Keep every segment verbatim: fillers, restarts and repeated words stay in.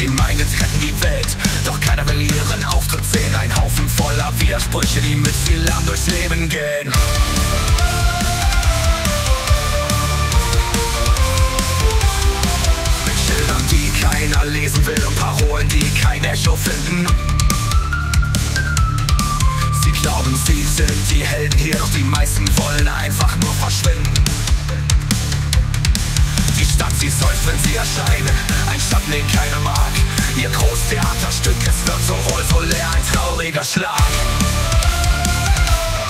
sie meinen, sie retten die Welt. Doch keiner will ihren Auftritt sehen. Ein Haufen voller Widersprüche, die mit viel Lamm durchs Leben gehen. Mit Schildern, die keiner lesen will, und Parolen, die kein Echo finden. Sie glauben, sie sind die Helden hier, doch die meisten wollen einfach nur verschwinden. Die Stadt, sie seufzt, wenn sie erscheinen, ein Schatten, den keiner mag. Ihr Großtheaterstück, es wird so wohl, so leer, ein trauriger Schlag.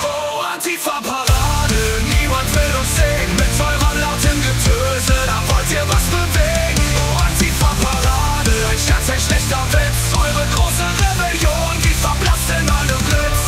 Oh, Antifa-Parade, niemand will uns sehen, mit eurem lauten Getöse, da wollt ihr was bewegen. Oh, Antifa-Parade, ein Scherz, ein schlechter Witz, eure große Rebellion, die verblasst in einem Blitz.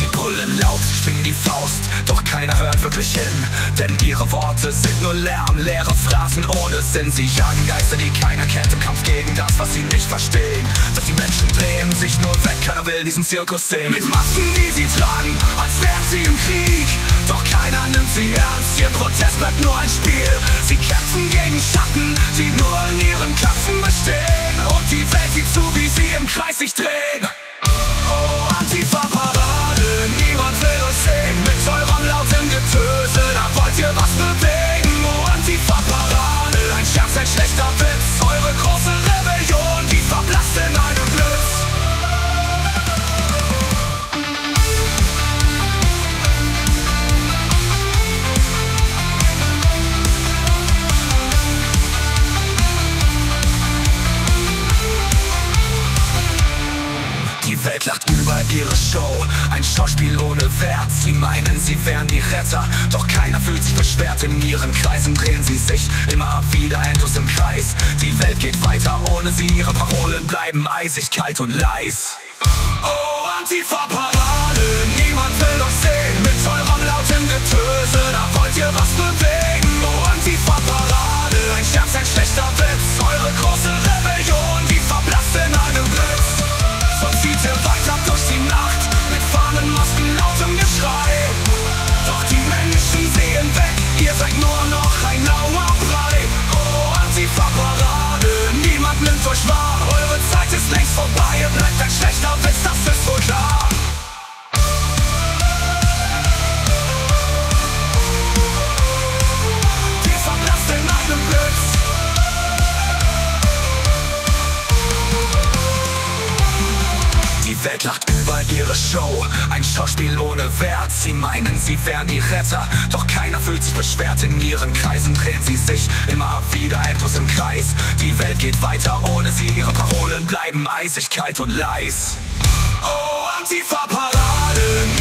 Sie brüllen laut, schwingen die Faust, doch keiner hört wirklich hin, denn ihre Worte sind nur Lärm, leere Phrasen ohne Sinn. Sie jagen Geister, die keiner kennt, im Kampf gegen das, was sie nicht verstehen. Dass die Menschen drehen sich nur weg, keiner will diesen Zirkus sehen. Mit Masken, die sie tragen, als wären sie im Krieg, doch keiner nimmt sie ernst, ihr Protest bleibt nur ein Spiel. Sie kämpfen gegen Schatten, die nur in ihren Köpfen bestehen, und die Welt sieht zu, wie sie im Kreis sich drehen. Oh, Antifa-Parade, niemand will uns sehen, mit eurem lauten Getöse, da wollt ihr was bewegen. Oh, Antifa-Parade, ein Scherz, ein schlechter Witz, eure große Rebellion, die verblasst in einem Blitz. Die Welt lacht über ihre Show, ein Schauspiel ohne Wert. Sie meinen, sie wären die Retter, doch keiner fühlt sich beschwert. In ihren Kreisen drehen sie sich immer wieder endlos im Kreis. Die Welt geht weiter ohne sie, ihre Parolen bleiben eisig, kalt und leis. Oh, Antifa-Parade, niemand will uns sehen, mit eurem lauten Getöse, da wollt ihr was bewegen. Oh, Antifa-Parade, ein Scherz, ein schlechter Witz, eure große Rebellion, die verblasst in einem Blitz. Weiter durch die Nacht, mit Fahnen, Masken, lautem Geschrei. Doch die Menschen sehen weg, ihr seid nur noch ein Lauerbrei. Oh, Antifa-Parade, niemand nimmt euch wahr, eure Zeit ist längst vorbei, ihr bleibt ein schlechter Witz, das ist wohl klar. Ihr verblasst in einem Blitz. Die Welt lacht über ihre Show, ein Schauspiel ohne Wert. Sie meinen, sie wären die Retter, doch keiner fühlt sich beschwert. In ihren Kreisen drehen sie sich immer wieder endlos im Kreis. Die Welt geht weiter ohne sie, ihre Parolen bleiben eisig, kalt und leis. Oh, Antifa-Parade.